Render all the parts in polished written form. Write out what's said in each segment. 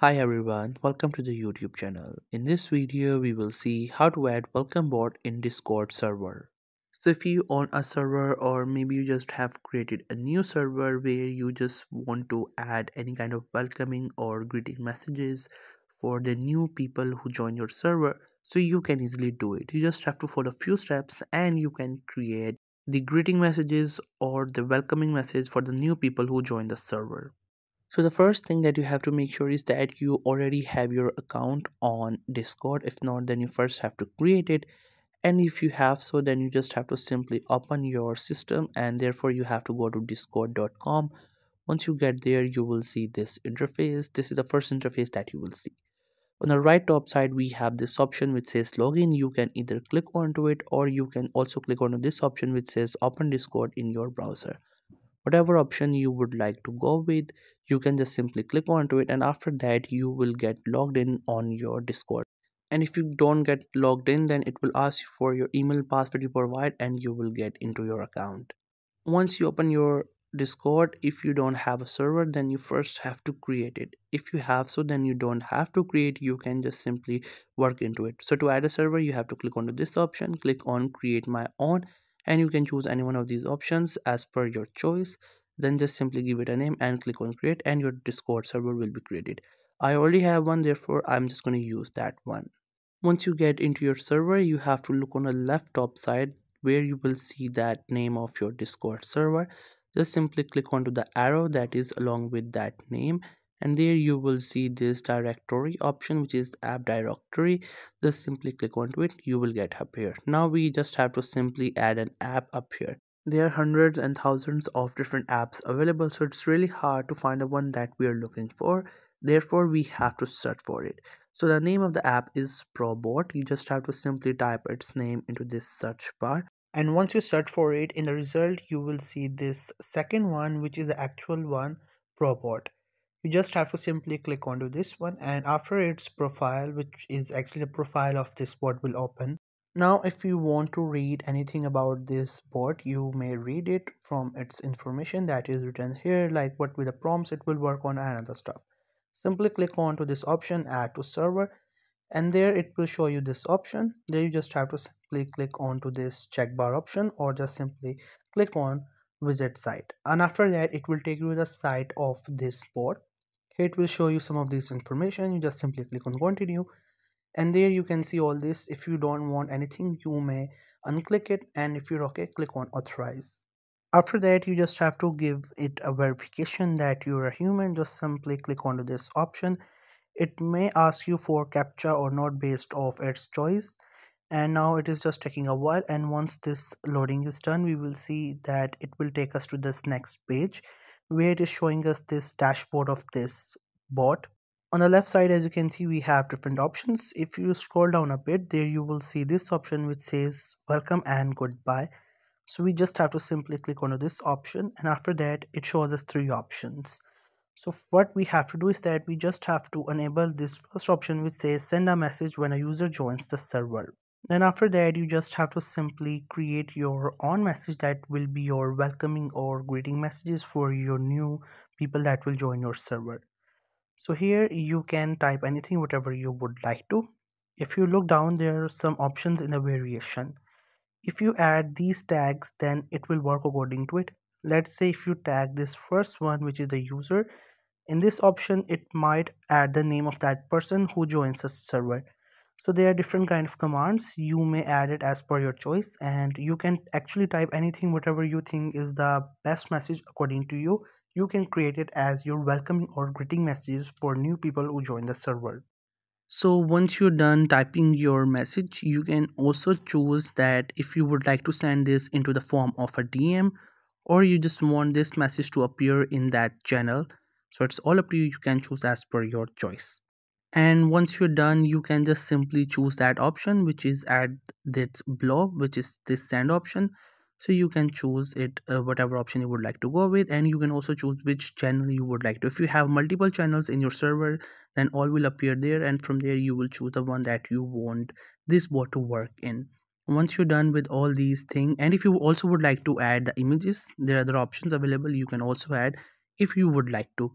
Hi everyone, welcome to the YouTube channel. In this video, we will see how to add welcome bot in Discord server. So if you own a server or maybe you just have created a new server where you just want to add any kind of welcoming or greeting messages for the new people who join your server, so you can easily do it. You just have to follow a few steps and you can create the greeting messages or the welcoming message for the new people who join the server. So the first thing that you have to make sure is that you already have your account on Discord. If not, then you first have to create it, and if you have so, then you just have to simply open your system, and therefore you have to go to discord.com. Once you get there, you will see this interface. This is the first interface that you will see. On the right top side, we have this option which says login. You can either click onto it or you can also click onto this option which says open Discord in your browser. Whatever option you would like to go with, you can just simply click onto it, and after that you will get logged in on your Discord. And if you don't get logged in, then it will ask you for your email password you provide, and you will get into your account. Once you open your Discord, if you don't have a server, then you first have to create it. If you have so, then you don't have to create, you can just simply work into it. So to add a server, you have to click onto this option, click on create my own, and you can choose any one of these options as per your choice. Then just simply give it a name and click on create, and your Discord server will be created. I already have one, therefore I'm just going to use that one. Once you get into your server, you have to look on the left top side where you will see that name of your Discord server. Just simply click onto the arrow that is along with that name, and there you will see this directory option which is app directory. Just simply click onto it, you will get up here. Now we just have to simply add an app up here. There are hundreds and thousands of different apps available, so it's really hard to find the one that we are looking for. Therefore we have to search for it. So the name of the app is ProBot. You just have to simply type its name into this search bar, and once you search for it, in the result you will see this second one which is the actual one, ProBot. You just have to simply click onto this one, and after its profile, which is actually the profile of this bot, will open. Now if you want to read anything about this bot, you may read it from its information that is written here, like what with the prompts it will work on and other stuff. Simply click on to this option, add to server, and there it will show you this option. There you just have to simply click on to this check bar option, or just simply click on visit site, and after that it will take you to the site of this bot. Here it will show you some of this information. You just simply click on continue, and there you can see all this. If you don't want anything, you may unclick it, and if you're okay, click on authorize. After that, you just have to give it a verification that you're a human. Just simply click onto this option. It may ask you for CAPTCHA or not based off its choice, and now it is just taking a while, and once this loading is done, we will see that it will take us to this next page where it is showing us this dashboard of this bot. On the left side, as you can see, we have different options. If you scroll down a bit, there you will see this option which says welcome and goodbye. So we just have to simply click onto this option, and after that it shows us three options. So what we have to do is that we just have to enable this first option which says send a message when a user joins the server. Then after that, you just have to simply create your own message that will be your welcoming or greeting messages for your new people that will join your server. So here you can type anything, whatever you would like to. If you look down, there are some options in the variation. If you add these tags, then it will work according to it. Let's say if you tag this first one, which is the user, in this option it might add the name of that person who joins the server. So there are different kind of commands. You may add it as per your choice, and you can actually type anything, whatever you think is the best message according to you. You can create it as your welcoming or greeting messages for new people who join the server. So once you're done typing your message, you can also choose that if you would like to send this into the form of a DM, or you just want this message to appear in that channel. So it's all up to you. You can choose as per your choice. And once you're done, you can just simply choose that option which is add that below, which is this send option. So you can choose it whatever option you would like to go with, and you can also choose which channel you would like to. If you have multiple channels in your server, then all will appear there, and from there you will choose the one that you want this bot to work in. Once you're done with all these things, and if you also would like to add the images, there are other options available. You can also add if you would like to.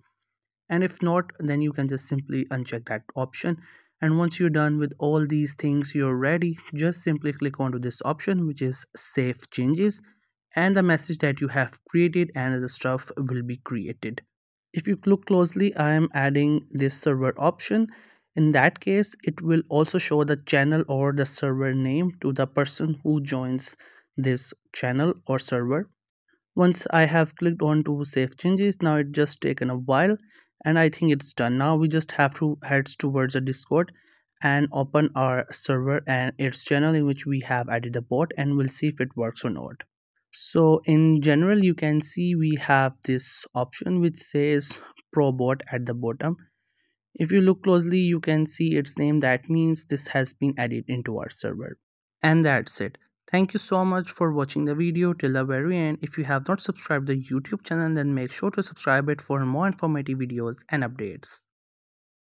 and if not, then you can just simply uncheck that option. And once you're done with all these things, you're ready, just simply click onto this option, which is save changes, and the message that you have created and the stuff will be created. If you look closely, I am adding this server option. In that case, it will also show the channel or the server name to the person who joins this channel or server. Once I have clicked on to save changes, now it just taken a while and I think it's done. Now we just have to head towards the Discord and open our server and its channel in which we have added a bot, and we'll see if it works or not. So in general, you can see we have this option which says ProBot at the bottom. If you look closely, you can see its name. That means this has been added into our server. And that's it. Thank you so much for watching the video till the very end. If you have not subscribed to the YouTube channel, then make sure to subscribe it for more informative videos and updates.